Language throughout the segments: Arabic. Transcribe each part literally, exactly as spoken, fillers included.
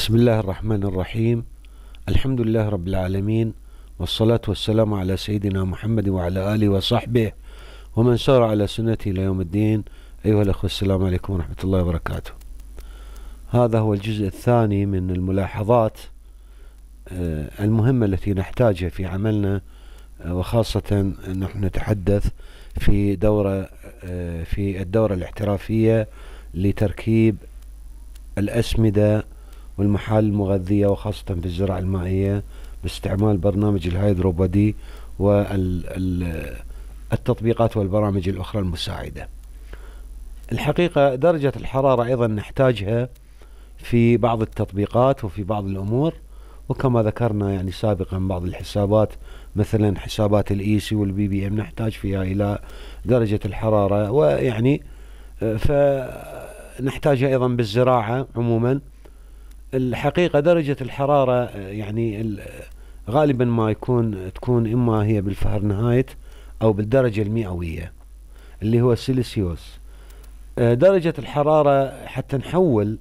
بسم الله الرحمن الرحيم. الحمد لله رب العالمين، والصلاة والسلام على سيدنا محمد وعلى آله وصحبه ومن سار على سنته إلى يوم الدين. أيها الأخوة، السلام عليكم ورحمة الله وبركاته. هذا هو الجزء الثاني من الملاحظات المهمة التي نحتاجها في عملنا، وخاصة نحن نتحدث في دورة في الدورة الاحترافية لتركيب الأسمدة والمحال المغذية، وخاصة في الزراعة المائية، باستعمال برنامج الهايدروبادي والتطبيقات والبرامج الأخرى المساعدة. الحقيقة درجة الحرارة أيضا نحتاجها في بعض التطبيقات وفي بعض الأمور، وكما ذكرنا يعني سابقا بعض الحسابات، مثلا حسابات الإي سي والبي بي ام نحتاج فيها إلى درجة الحرارة، ويعني فنحتاجها أيضا بالزراعة عموما. الحقيقة درجة الحرارة يعني غالبا ما يكون تكون إما هي بالفهرنهايت أو بالدرجة المئوية اللي هو السيلسيوس. درجة الحرارة حتى نحول،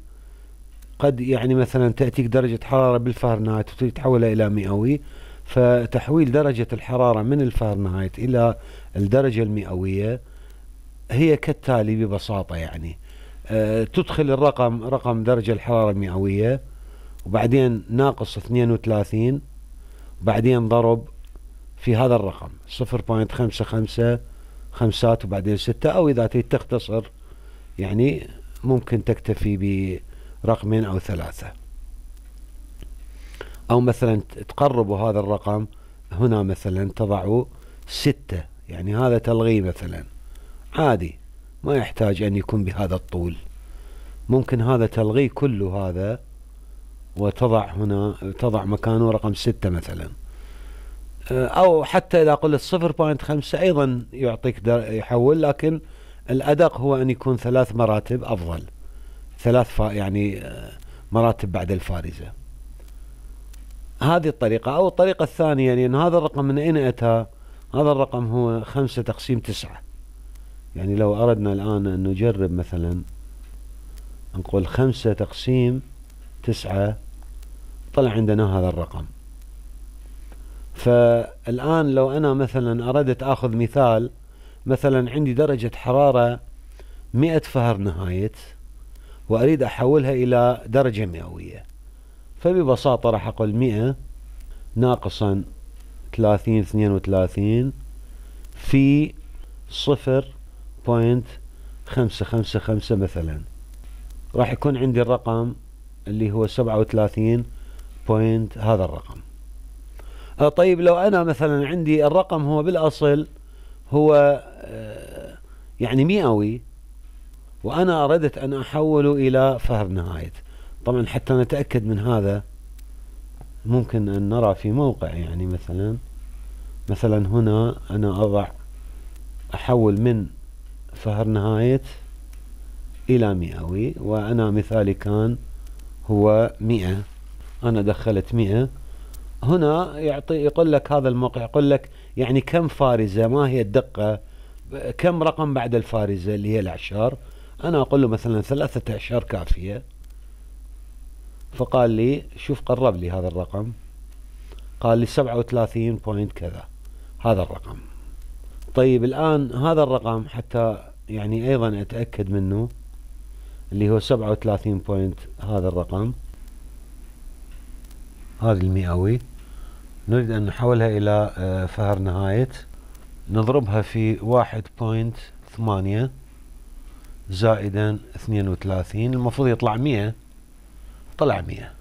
قد يعني مثلا تأتيك درجة حرارة بالفهرنهايت وتريد تحولها إلى مئوي، فتحويل درجة الحرارة من الفهرنهايت إلى الدرجة المئوية هي كالتالي ببساطة، يعني أه تدخل الرقم رقم درجة الحرارة المئوية، وبعدين ناقص اثنين وثلاثين، وبعدين ضرب في هذا الرقم صفر فاصلة خمسة خمسة خمسة، وبعدين ستة، أو إذا تريد تختصر يعني ممكن تكتفي برقمين أو ثلاثة، أو مثلا تقربوا هذا الرقم هنا، مثلا تضعوا ستة، يعني هذا تلغي مثلا عادي، ما يحتاج أن يكون بهذا الطول، ممكن هذا تلغي كله هذا وتضع هنا، تضع مكانه رقم ستة مثلا. أو حتى إذا قلت صفر بوينت خمسة أيضا يعطيك يحول، لكن الأدق هو أن يكون ثلاث مراتب أفضل، ثلاث يعني مراتب بعد الفارزة. هذه الطريقة. أو الطريقة الثانية، لأن يعني هذا الرقم من أين أتى؟ هذا الرقم هو خمسة تقسيم تسعة، يعني لو أردنا الآن أن نجرب مثلا نقول خمسة تقسيم تسعة، طلع عندنا هذا الرقم. فالآن لو أنا مثلا أردت أخذ مثال، مثلا عندي درجة حرارة مئة فهرنهايت وأريد أحولها إلى درجة مئوية، فببساطة راح أقول مئة ناقصا ثلاثين اثنين وثلاثين في صفر بوينت خمسة خمسة خمسة مثلا، راح يكون عندي الرقم اللي هو سبعة وثلاثين بوينت هذا الرقم. طيب لو أنا مثلا عندي الرقم هو بالأصل هو يعني مئوي، وأنا أردت أن أحوله إلى فهرنهايت، طبعا حتى نتأكد من هذا ممكن أن نرى في موقع، يعني مثلا مثلا هنا أنا أضع أحول من فهرنهايت إلى مئوي، وأنا مثالي كان هو مئة، أنا دخلت مئة هنا، يعطي يقول لك هذا الموقع، يقول لك يعني كم فارزة، ما هي الدقة، كم رقم بعد الفارزة اللي هي الأعشار. أنا أقول له مثلا ثلاثة أعشار كافية، فقال لي شوف قرب لي هذا الرقم، قال لي سبعة وثلاثين بوينت كذا هذا الرقم. طيب الآن هذا الرقم حتى يعني أيضا أتأكد منه اللي هو سبعة وثلاثين بوينت هذا الرقم، هذا المئوي، نريد أن نحولها إلى فهرنهايت، نضربها في واحد بوينت ثمانية زائدا اثنين وثلاثين، المفروض يطلع مئة، طلع مئة.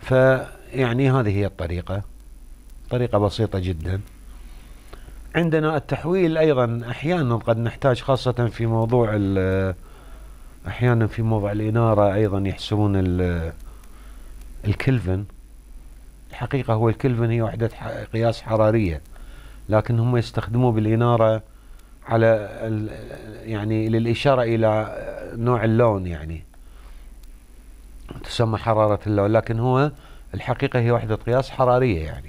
فيعني هذه هي الطريقة، طريقة بسيطة جدا. عندنا التحويل أيضا أحيانا قد نحتاج، خاصة في موضوع ال أحيانا في موضوع الإنارة أيضا يحسبون الكلفن. الحقيقة هو الكلفن هي وحدة قياس حرارية، لكن هم يستخدموه بالإنارة على يعني للإشارة إلى نوع اللون، يعني تسمى حرارة اللون، لكن هو الحقيقة هي وحدة قياس حرارية. يعني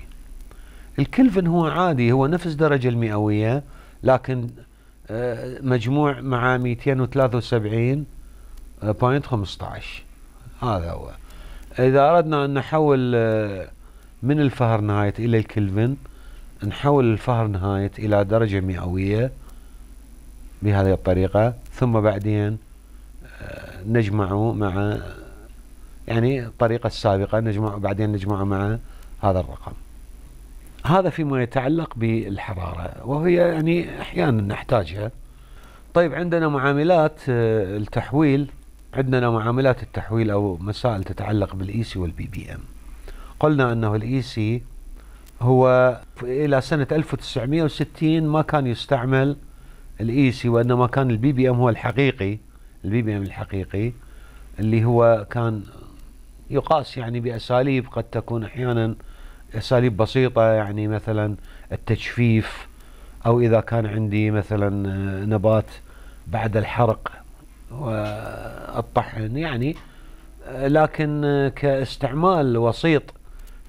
الكلفن هو عادي، هو نفس درجة المئوية، لكن مجموع مع مئتين وثلاثة وسبعين بوينت خمسة عشر، هذا هو. إذا أردنا أن نحول من الفهرنهايت إلى الكلفن، نحول الفهرنهايت إلى درجة مئوية بهذه الطريقة، ثم بعدين نجمعه مع يعني الطريقة السابقة نجمع بعدين نجمعه مع هذا الرقم. هذا فيما يتعلق بالحرارة، وهي يعني أحيانا نحتاجها. طيب عندنا معاملات التحويل، عندنا معاملات التحويل أو مسائل تتعلق بالإي سي والبي بي إم. قلنا أنه الإي سي هو إلى سنة ألف وتسعمئة وستين ما كان يستعمل الإي سي، وإنما كان البي بي إم هو الحقيقي، البي بي إم الحقيقي اللي هو كان يقاس يعني بأساليب قد تكون أحيانا أساليب بسيطة، يعني مثلا التجفيف، أو إذا كان عندي مثلا نبات بعد الحرق والطحن يعني. لكن كاستعمال وسيط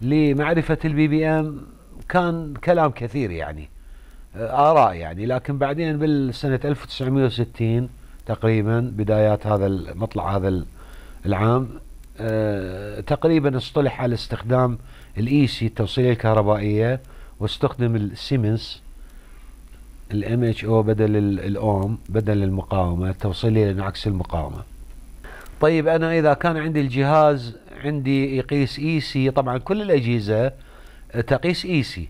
لمعرفة البي بي إم كان كلام كثير يعني، آراء يعني. لكن بعدين بالسنة ألف وتسعمئة وستين تقريبا بدايات هذا مطلع هذا العام تقريبا اصطلح على استخدام الاي سي التوصيلية الكهربائية، واستخدم السيمنس الام اتش او بدل الاوم، بدل المقاومة التوصيلية لنعكس المقاومة. طيب انا اذا كان عندي الجهاز عندي يقيس اي سي، طبعا كل الاجهزة تقيس اي سي،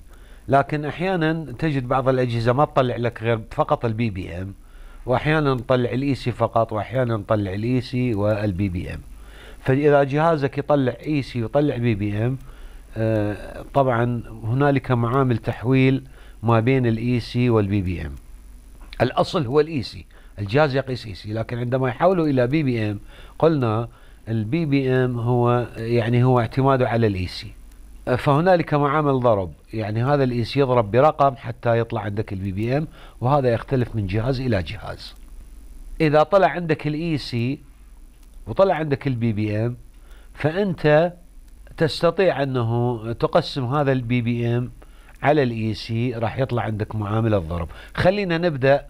لكن احيانا تجد بعض الاجهزة ما تطلع لك غير فقط البي بي ام، واحيانا نطلع الاي سي فقط، واحيانا نطلع الاي سي والبي بي ام. فاذا جهازك يطلع اي سي ويطلع بي بي ام، آه طبعا هنالك معامل تحويل ما بين الاي سي والبي بي ام. الاصل هو الاي سي، الجهاز يقيس اي سي، لكن عندما يحوله الى بي بي ام قلنا البي بي ام هو يعني هو اعتماده على الاي سي. فهنالك معامل ضرب، يعني هذا الاي سي يضرب برقم حتى يطلع عندك البي بي ام، وهذا يختلف من جهاز الى جهاز. اذا طلع عندك الاي سي وطلع عندك البي بي ام، فانت تستطيع انه تقسم هذا البي بي ام على الاي سي، راح يطلع عندك معامل الضرب. خلينا نبدا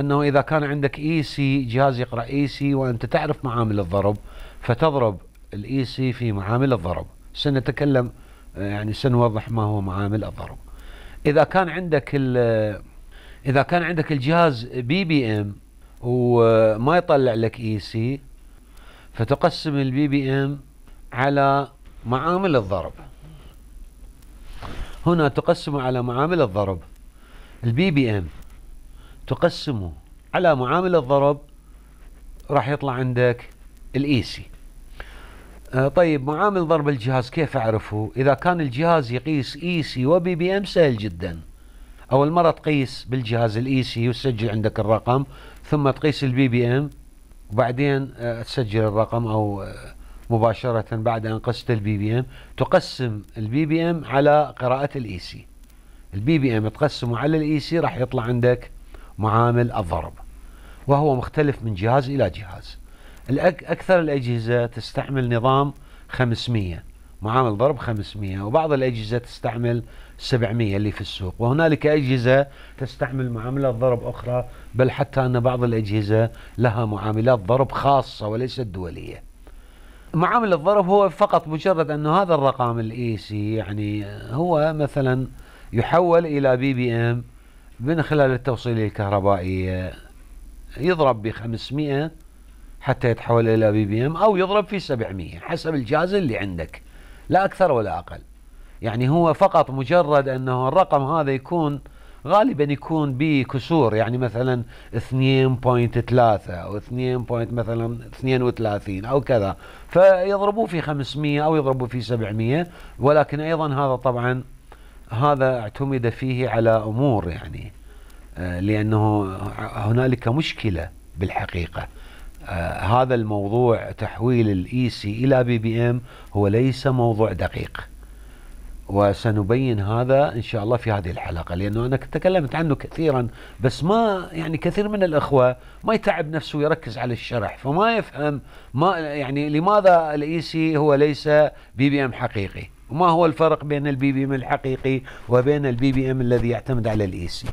انه اذا كان عندك اي سي، جهاز يقرا اي سي وانت تعرف معامل الضرب، فتضرب الاي سي في معامل الضرب. سنتكلم يعني سنوضح ما هو معامل الضرب. اذا كان عندك اذا كان عندك الجهاز بي بي ام وما يطلع لك اي سي، فتقسم البي بي ام على معامل الضرب. هنا تقسمه على معامل الضرب، البي بي ام تقسمه على معامل الضرب، راح يطلع عندك الاي سي. طيب معامل ضرب الجهاز كيف اعرفه؟ اذا كان الجهاز يقيس اي سي وبي بي ام سهل جدا. اول مره تقيس بالجهاز الاي سي وتسجل عندك الرقم، ثم تقيس البي بي ام، وبعدين تسجل الرقم، او مباشرة بعد أن قست البي بي ام تقسم البي بي ام على قراءة الاي سي. البي بي ام تقسمه على الاي سي، راح يطلع عندك معامل الضرب، وهو مختلف من جهاز إلى جهاز. أكثر الأجهزة تستعمل نظام خمسمئة، معامل ضرب خمسمئة، وبعض الأجهزة تستعمل سبعمئة اللي في السوق، وهنالك أجهزة تستعمل معاملات ضرب أخرى، بل حتى أن بعض الأجهزة لها معاملات ضرب خاصة وليست دولية. معامل الضرب هو فقط مجرد أن هذا الرقم الإي سي يعني هو مثلا يحول إلى بي بي إم من خلال التوصيلية الكهربائية، يضرب بخمسمئة حتى يتحول إلى بي بي إم، أو يضرب في سبعمئة حسب الجهاز اللي عندك، لا أكثر ولا أقل. يعني هو فقط مجرد أنه الرقم هذا يكون غالبا يكون بكسور، يعني مثلا اثنين فاصلة ثلاثة او اثنين مثلا اثنين وثلاثين او كذا، فيضربوه في خمسمئة او يضربوه في سبعمئة. ولكن ايضا هذا طبعا هذا اعتمد فيه على امور يعني، لانه هنالك مشكله بالحقيقه. هذا الموضوع تحويل الاي سي الى بي بي ام هو ليس موضوع دقيق، وسنبين هذا إن شاء الله في هذه الحلقة، لأنه أنا تكلمت عنه كثيرا، بس ما يعني كثير من الأخوة ما يتعب نفسه ويركز على الشرح، فما يفهم ما يعني لماذا الإي سي هو ليس بي بي إم حقيقي، وما هو الفرق بين البي بي إم الحقيقي وبين البي بي إم الذي يعتمد على الإي سي.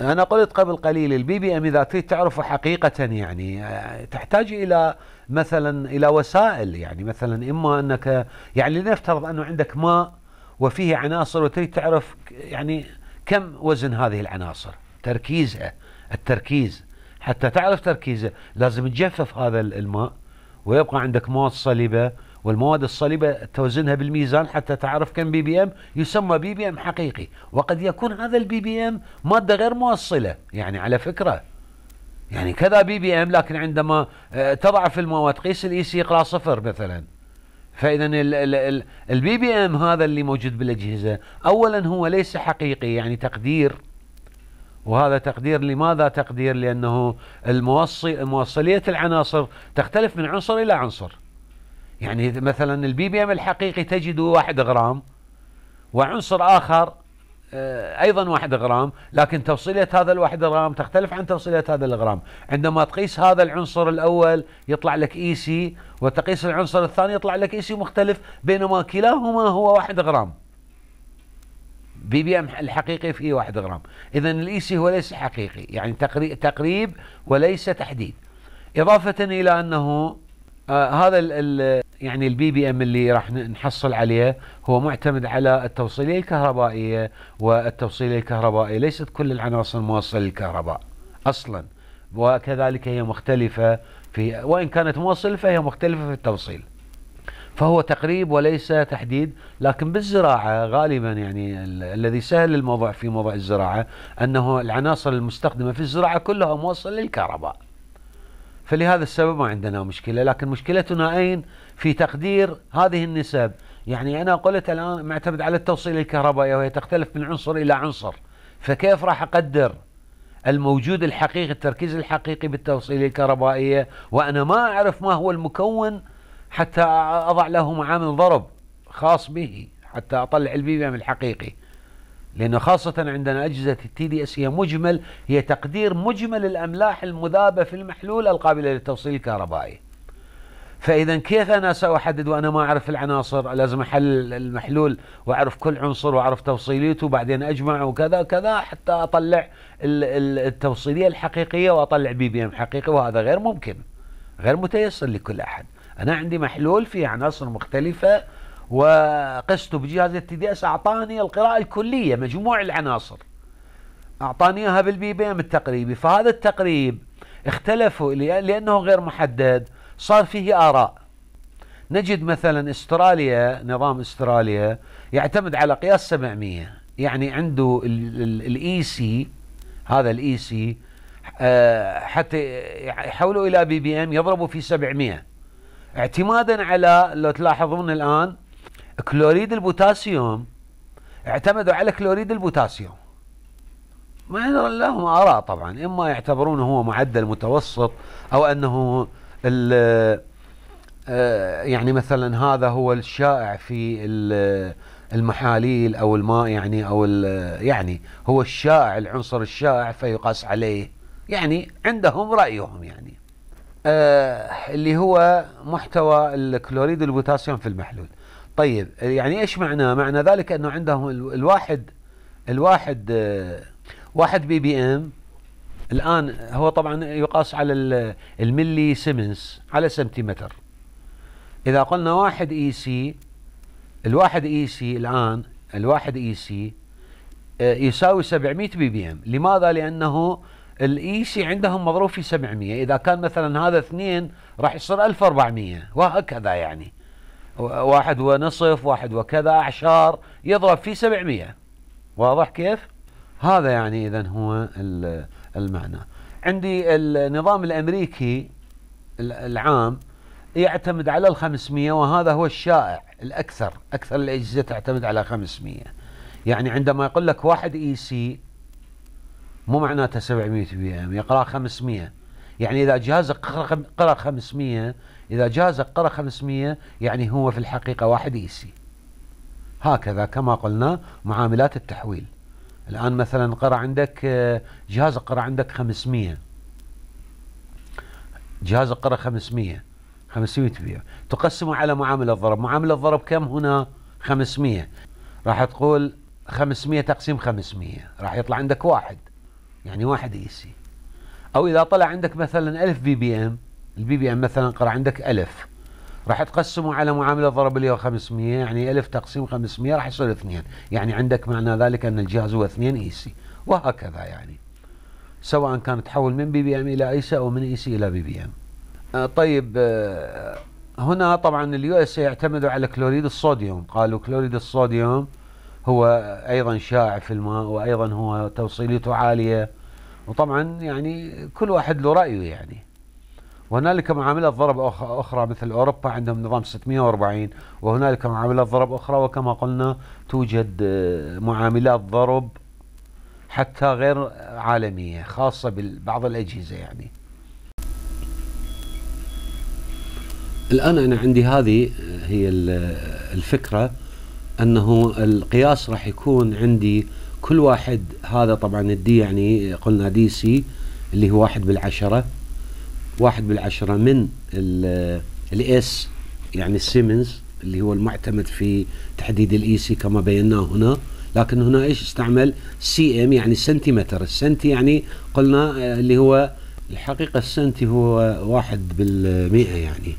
أنا قلت قبل قليل البي بي أم إذا تريد تعرفه حقيقة يعني تحتاج إلى مثلا إلى وسائل، يعني مثلا إما أنك يعني لنفترض أنه عندك ماء وفيه عناصر وتريد تعرف يعني كم وزن هذه العناصر، تركيزها، التركيز حتى تعرف تركيزه لازم تجفف هذا الماء ويبقى عندك مواد صلبة، والمواد الصلبة توزنها بالميزان حتى تعرف كم بي بي ام، يسمى بي بي ام حقيقي. وقد يكون هذا البي بي ام مادة غير موصلة، يعني على فكرة يعني كذا بي بي ام، لكن عندما تضع في الماء وتقيس الاي سي يقرأ صفر مثلا. فإذا البي بي ام هذا اللي موجود بالأجهزة أولا هو ليس حقيقي، يعني تقدير، وهذا تقدير. لماذا تقدير؟ لأنه الموصل موصلية العناصر تختلف من عنصر إلى عنصر. يعني مثلا البي بي ام الحقيقي تجده واحد غرام، وعنصر آخر أيضا واحد غرام، لكن توصيلية هذا الواحد غرام تختلف عن توصيلية هذا الغرام. عندما تقيس هذا العنصر الأول يطلع لك اي سي، وتقيس العنصر الثاني يطلع لك اي سي مختلف، بينما كلاهما هو واحد غرام. بي بي ام الحقيقي فيه واحد غرام. إذا الاي سي هو ليس حقيقي، يعني تقريب وليس تحديد. إضافة إلى أنه آه هذا ال ال يعني البي بي ام اللي راح نحصل عليه هو معتمد على التوصيليه الكهربائيه، والتوصيليه الكهربائيه ليست كل العناصر موصله للكهرباء اصلا، وكذلك هي مختلفه في، وان كانت موصله فهي مختلفه في التوصيل. فهو تقريب وليس تحديد. لكن بالزراعه غالبا يعني الذي سهل الموضوع في موضوع الزراعه انه العناصر المستخدمه في الزراعه كلها موصله للكهرباء. فلهذا السبب ما عندنا مشكلة، لكن مشكلتنا أين؟ في تقدير هذه النسب. يعني أنا قلت الآن معتمد على التوصيل الكهربائي وهي تختلف من عنصر إلى عنصر، فكيف راح أقدر الموجود الحقيقي، التركيز الحقيقي بالتوصيل الكهربائية وأنا ما أعرف ما هو المكون حتى أضع له معامل ضرب خاص به حتى أطلع البي بي ام الحقيقي؟ لأنه خاصة عندنا أجهزة التي دي اس هي مجمل، هي تقدير مجمل الأملاح المذابة في المحلول القابلة للتوصيل الكهربائي. فإذا كيف أنا سأحدد وأنا ما أعرف العناصر؟ لازم أحلل المحلول وأعرف كل عنصر وأعرف توصيليته، وبعدين أجمع وكذا وكذا حتى أطلع التوصيلية الحقيقية وأطلع بي بي ام حقيقي. وهذا غير ممكن، غير متيسر لكل أحد. أنا عندي محلول فيه عناصر مختلفة وقسته بجهاز التي دي اس، اعطاني القراءه الكليه مجموع العناصر، اعطاني اياها بالبي بي ام التقريبي. فهذا التقريب اختلفوا لانه غير محدد، صار فيه اراء. نجد مثلا استراليا، نظام استراليا يعتمد على قياس سبعمية، يعني عنده الاي سي، هذا الاي سي حتى يحولوا الى بي بي ام يضربوا في سبعمية، اعتمادا على، لو تلاحظون الآن كلوريد البوتاسيوم اعتمدوا على كلوريد البوتاسيوم، مع أن لهم آراء طبعا، إما يعتبرونه هو معدل متوسط، أو أنه يعني مثلا هذا هو الشائع في المحاليل أو الماء، يعني أو يعني هو الشائع، العنصر الشائع فيقاس عليه، يعني عندهم رأيهم يعني آه اللي هو محتوى الكلوريد البوتاسيوم في المحلول. طيب يعني ايش معناه؟ معنى ذلك انه عندهم الواحد الواحد آه واحد بي بي ام الان هو طبعا يقاس على الملي سيمنس، على سنتيمتر. اذا قلنا واحد اي سي، الواحد اي سي الان الواحد اي سي آه يساوي سبعمية بي بي ام. لماذا؟ لانه الاي سي عندهم مضروب في سبعمية، اذا كان مثلا هذا اثنين راح يصير ألف وأربعمية، وهكذا يعني واحد ونصف، واحد وكذا، اعشار يضرب في سبعمية. واضح كيف؟ هذا يعني اذا هو المعنى. عندي النظام الامريكي العام يعتمد على ال خمسمية، وهذا هو الشائع الاكثر، اكثر الاجهزه تعتمد على خمسمية. يعني عندما يقول لك واحد اي سي مو معناته سبعمية بي ام، يقرأ خمسمية. يعني إذا جهازك قرأ خمسمية، إذا جهازك قرأ خمسمية يعني هو في الحقيقة واحد اي سي. هكذا كما قلنا معاملات التحويل. الآن مثلا قرأ عندك جهازك قرأ عندك خمسمية، جهازك قرأ خمسمية، خمسمية بي ام، تقسمه على معامل الضرب. معامل الضرب كم هنا؟ خمسمية. راح تقول خمسمية تقسيم خمسمية، راح يطلع عندك واحد. يعني واحد اي سي. او اذا طلع عندك مثلا ألف بي بي ام، البي بي ام مثلا قرأ عندك ألف، راح تقسمه على معامله ضربيه خمسمئة، يعني ألف تقسيم خمسمئة راح يصير اثنين، يعني عندك معنى ذلك ان الجهاز هو اثنين اي سي، وهكذا يعني سواء كان تحول من بي بي ام الى اي سي او من اي سي الى بي بي ام. آه طيب آه هنا طبعا اليو اس يعتمدوا على كلوريد الصوديوم، قالوا كلوريد الصوديوم هو ايضا شائع في الماء، وايضا هو توصيليته عاليه، وطبعا يعني كل واحد له رايه يعني. وهنالك معاملات ضرب اخرى مثل اوروبا عندهم نظام ستمئة وأربعين، وهنالك معاملات ضرب اخرى، وكما قلنا توجد معاملات ضرب حتى غير عالميه خاصه ببعض الاجهزه يعني. الان انا عندي هذه هي الفكره، انه القياس راح يكون عندي كل واحد، هذا طبعا الدي يعني قلنا دي سي اللي هو واحد بالعشره، واحد بالعشرة من الاس يعني السيمنز اللي هو المعتمد في تحديد الاي سي كما بيناه هنا، لكن هنا ايش استعمل؟ سي ام يعني سنتيمتر، السنتي يعني قلنا اللي هو الحقيقة السنتي هو واحد بالمئة، يعني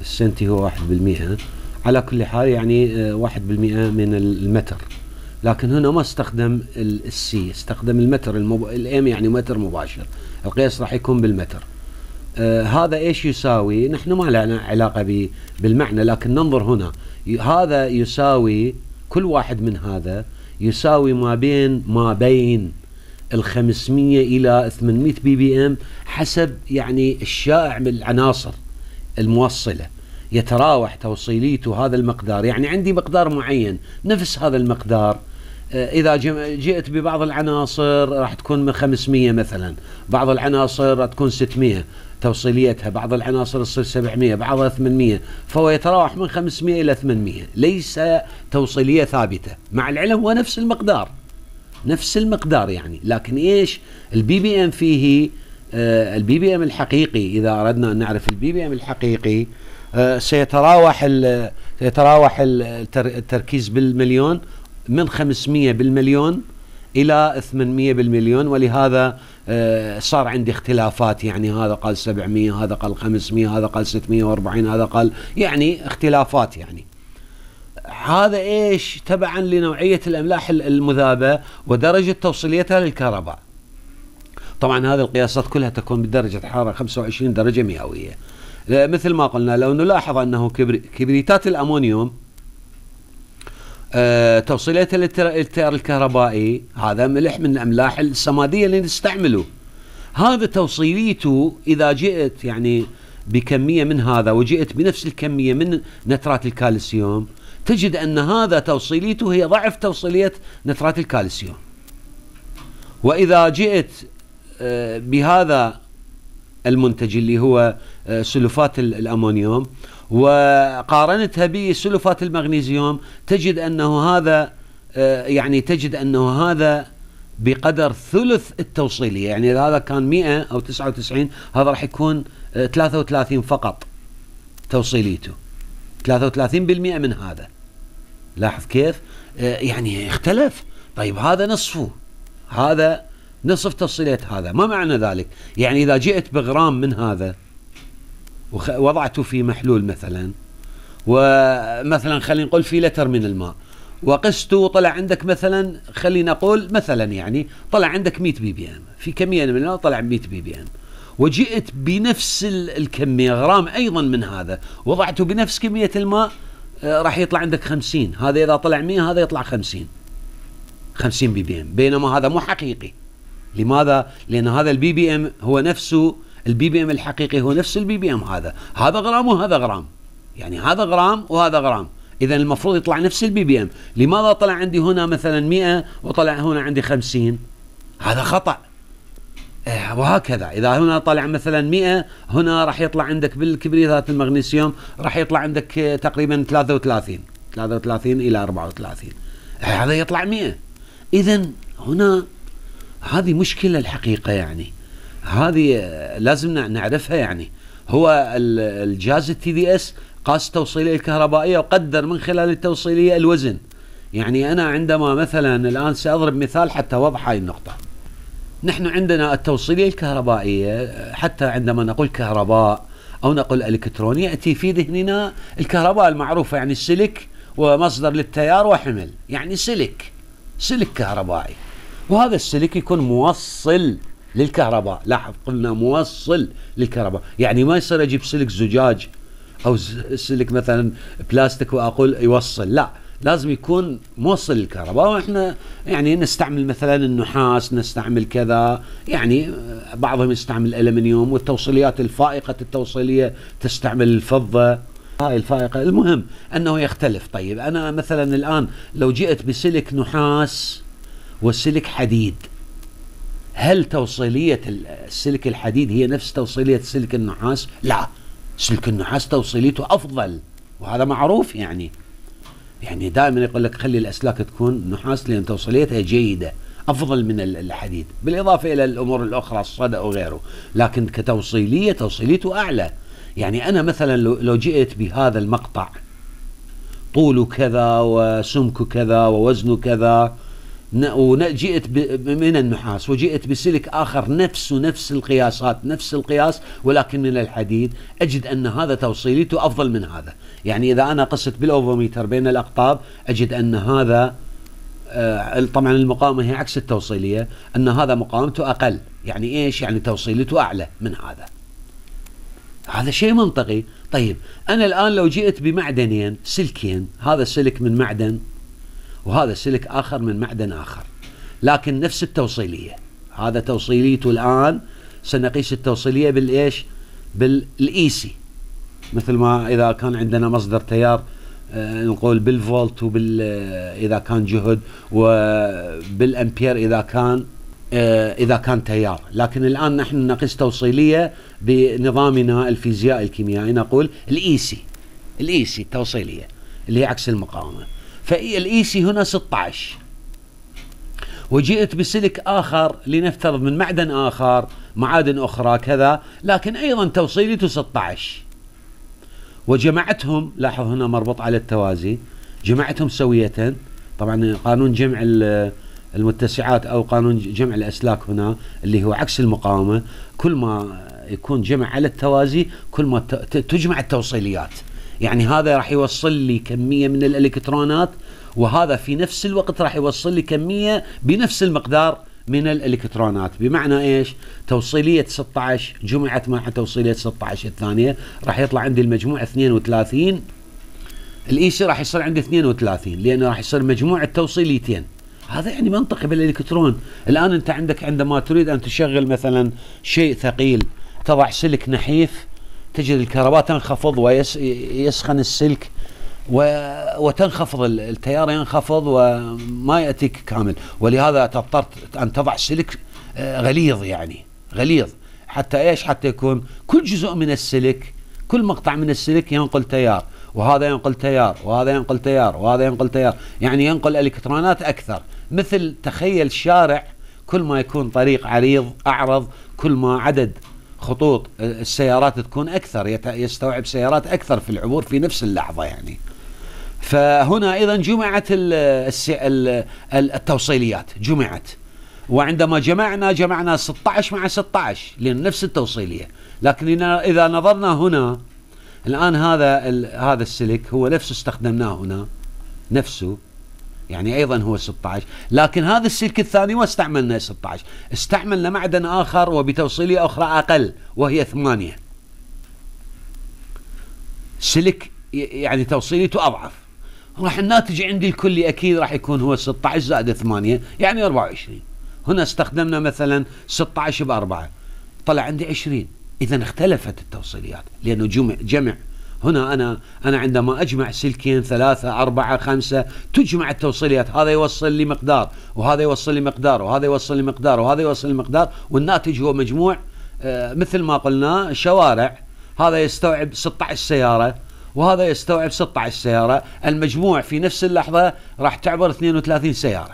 السنتي هو واحد بالمئة على كل حال، يعني واحد بالمئة من المتر، لكن هنا ما استخدم السي، استخدم المتر، الام يعني متر مباشر، القياس راح يكون بالمتر. آه هذا ايش يساوي؟ نحن ما لنا علاقه بالمعنى، لكن ننظر هنا، هذا يساوي كل واحد من هذا يساوي ما بين ما بين ال خمسمئة الى ثمانمئة بي بي ام حسب يعني الشائع من العناصر الموصله، يتراوح توصيليته هذا المقدار، يعني عندي مقدار معين نفس هذا المقدار، إذا جئت ببعض العناصر راح تكون من خمسمئة مثلا، بعض العناصر راح تكون ستمئة توصيليتها، بعض العناصر تصير سبعمئة، بعضها ثمانمئة، فهو يتراوح من خمسمئة إلى ثمانمئة، ليس توصيلية ثابتة، مع العلم هو نفس المقدار، نفس المقدار يعني، لكن إيش البي بي إم فيه؟ آه البي بي إم الحقيقي، إذا أردنا أن نعرف البي بي إم الحقيقي آه سيتراوح ال سيتراوح التركيز بالمليون من خمسمئة بالمليون إلى ثمانمئة بالمليون، ولهذا صار عندي اختلافات، يعني هذا قال سبعمئة، هذا قال خمسمئة، هذا قال ستمئة وأربعين، هذا قال يعني اختلافات يعني. هذا ايش؟ تبعا لنوعية الأملاح المذابة ودرجة توصيليتها للكهرباء. طبعا هذه القياسات كلها تكون بدرجة حرارة خمسة وعشرين درجة مئوية. مثل ما قلنا لو نلاحظ أنه كبريتات الأمونيوم أه توصيلات التيار الكهربائي، هذا ملح من الاملاح السماديه اللي نستعمله، هذا توصيليته اذا جئت يعني بكميه من هذا وجئت بنفس الكميه من نترات الكالسيوم، تجد ان هذا توصيليته هي ضعف توصيليه نترات الكالسيوم، واذا جئت أه بهذا المنتج اللي هو أه سلفات الامونيوم وقارنتها بسلفات المغنيسيوم، تجد انه هذا يعني تجد انه هذا بقدر ثلث التوصيليه، يعني اذا هذا كان مئة او تسعة وتسعين هذا راح يكون ثلاثة وثلاثين فقط توصيليته، ثلاثة وثلاثين بالمئة من هذا. لاحظ كيف؟ يعني اختلف. طيب هذا نصفه، هذا نصف توصيليه هذا، ما معنى ذلك؟ يعني اذا جئت بغرام من هذا ووضعته في محلول مثلا، ومثلا خلينا نقول في لتر من الماء، وقسته طلع عندك مثلا، خلينا نقول مثلا يعني طلع عندك مئة بي بي ام، في كميه من الماء طلع مئة بي بي ام، وجئت بنفس الكميه غرام ايضا من هذا وضعته بنفس كميه الماء، راح يطلع عندك خمسين، هذا اذا طلع مئة هذا يطلع خمسين، خمسين بي بي ام، بينما هذا مو حقيقي. لماذا؟ لان هذا البي بي ام هو نفسه، البي بي ام الحقيقي هو نفس البي بي ام، هذا هذا غرام وهذا غرام، يعني هذا غرام وهذا غرام، اذا المفروض يطلع نفس البي بي ام. لماذا طلع عندي هنا مثلا مئة وطلع هنا عندي خمسين؟ هذا خطا. آه وهكذا اذا هنا طلع مثلا مئة، هنا راح يطلع عندك بالكبريتات المغنيسيوم راح يطلع عندك تقريبا ثلاثة وثلاثين، ثلاثة وثلاثين الى أربعة وثلاثين، آه هذا يطلع مئة. اذا هنا هذه مشكله الحقيقه، يعني هذه لازم نعرفها. يعني هو الجهاز التي دي اس قاس التوصيليه الكهربائيه وقدر من خلال التوصيليه الوزن. يعني انا عندما مثلا الان ساضرب مثال حتى اوضح هاي النقطه. نحن عندنا التوصيلية الكهربائية، حتى عندما نقول كهرباء أو نقول إلكتروني يأتي في ذهننا الكهرباء المعروفة، يعني السلك ومصدر للتيار وحمل، يعني سلك سلك كهربائي، وهذا السلك يكون موصل للكهرباء. لاحظ قلنا موصل للكهرباء، يعني ما يصير أجيب سلك زجاج أو سلك مثلا بلاستيك وأقول يوصل، لا، لازم يكون موصل للكهرباء. واحنا يعني نستعمل مثلا النحاس، نستعمل كذا، يعني بعضهم يستعمل الألمنيوم، والتوصيليات الفائقة التوصيلية تستعمل الفضة هاي الفائقة. المهم أنه يختلف. طيب أنا مثلا الآن لو جئت بسلك نحاس وسلك حديد، هل توصيلية السلك الحديد هي نفس توصيلية سلك النحاس؟ لا، سلك النحاس توصيليته أفضل، وهذا معروف. يعني يعني دائما يقول لك خلي الأسلاك تكون نحاس لأن توصيليتها جيدة أفضل من الحديد، بالإضافة إلى الأمور الأخرى الصدى وغيره، لكن كتوصيلية توصيليته أعلى. يعني أنا مثلا لو جئت بهذا المقطع طوله كذا وسمكه كذا ووزنه كذا، وجئت من النحاس وجئت بسلك آخر نفسه نفس القياسات نفس القياس ولكن من الحديد، أجد أن هذا توصيليته أفضل من هذا. يعني إذا أنا قست بالأوفوميتر بين الأقطاب أجد أن هذا، طبعا المقاومة هي عكس التوصيلية، أن هذا مقاومته أقل. يعني إيش؟ يعني توصيليته أعلى من هذا. هذا شيء منطقي. طيب أنا الآن لو جئت بمعدنين سلكين، هذا سلك من معدن وهذا سلك آخر من معدن آخر، لكن نفس التوصيلية، هذا توصيليته الآن سنقيس التوصيلية بالإيش؟ بالإيسي، مثل ما إذا كان عندنا مصدر تيار آه نقول بالفولت، وبال إذا كان جهد، وبالأمبير إذا كان آه إذا كان تيار. لكن الآن نحن نقيس توصيلية بنظامنا الفيزيائي الكيميائي، نقول الإيسي الإيسي التوصيلية اللي هي عكس المقاومة. فالاي سي هنا ستة عشر، وجئت بسلك اخر لنفترض من معدن اخر، معادن اخرى كذا، لكن ايضا توصيلته ستة عشر، وجمعتهم. لاحظ هنا مربوط على التوازي، جمعتهم سوية. طبعا قانون جمع المتسعات او قانون جمع الاسلاك هنا اللي هو عكس المقاومة، كل ما يكون جمع على التوازي كل ما تجمع التوصيليات. يعني هذا راح يوصل لي كمية من الإلكترونات، وهذا في نفس الوقت راح يوصل لي كمية بنفس المقدار من الإلكترونات. بمعنى إيش؟ توصيلية ستة عشر جمعت مع توصيلية ستة عشر الثانية، راح يطلع عندي المجموع اثنين وثلاثين. الإيسي راح يصير عندي اثنين وثلاثين لأنه راح يصير مجموع التوصيليتين. هذا يعني منطقي بالإلكترون. الآن أنت عندك عندما تريد أن تشغل مثلا شيء ثقيل، تضع سلك نحيف، تجد الكهرباء تنخفض ويسخن السلك وتنخفض، التيار ينخفض وما يأتيك كامل، ولهذا تضطر أن تضع سلك غليظ، يعني غليظ حتى إيش؟ حتى يكون كل جزء من السلك، كل مقطع من السلك ينقل تيار، وهذا ينقل تيار وهذا ينقل تيار وهذا ينقل تيار، يعني ينقل إلكترونات أكثر. مثل تخيل شارع، كل ما يكون طريق عريض أعرض كل ما عدد خطوط السيارات تكون أكثر، يستوعب سيارات أكثر في العبور في نفس اللحظة. يعني فهنا أيضا جمعت التوصيليات، جمعت، وعندما جمعنا جمعنا ستة عشر مع ستة عشر لأن نفس التوصيلية. لكن إذا نظرنا هنا الآن، هذا هذا السلك هو نفسه استخدمناه هنا نفسه، يعني أيضا هو ستة عشر، لكن هذا السلك الثاني ما استعملنا ستة عشر، استعملنا معدن آخر وبتوصيلية أخرى أقل وهي ثمانية. سلك يعني توصيليته أضعف، راح الناتج عندي الكلي أكيد راح يكون هو ستة عشر زائد ثمانية، يعني أربعة وعشرين. هنا استخدمنا مثلا ستة عشر بأربعة، طلع عندي عشرين. إذا اختلفت التوصيليات لأنه جمع جمع. هنا أنا أنا عندما أجمع سلكين ثلاثة أربعة خمسة تجمع التوصيليات، هذا يوصل لي مقدار وهذا يوصل لي مقدار وهذا يوصل لي مقدار وهذا يوصل لي مقدار، والناتج هو مجموع مثل ما قلنا شوارع، هذا يستوعب ستة عشر سيارة وهذا يستوعب ستة عشر سيارة، المجموع في نفس اللحظة راح تعبر اثنين وثلاثين سيارة.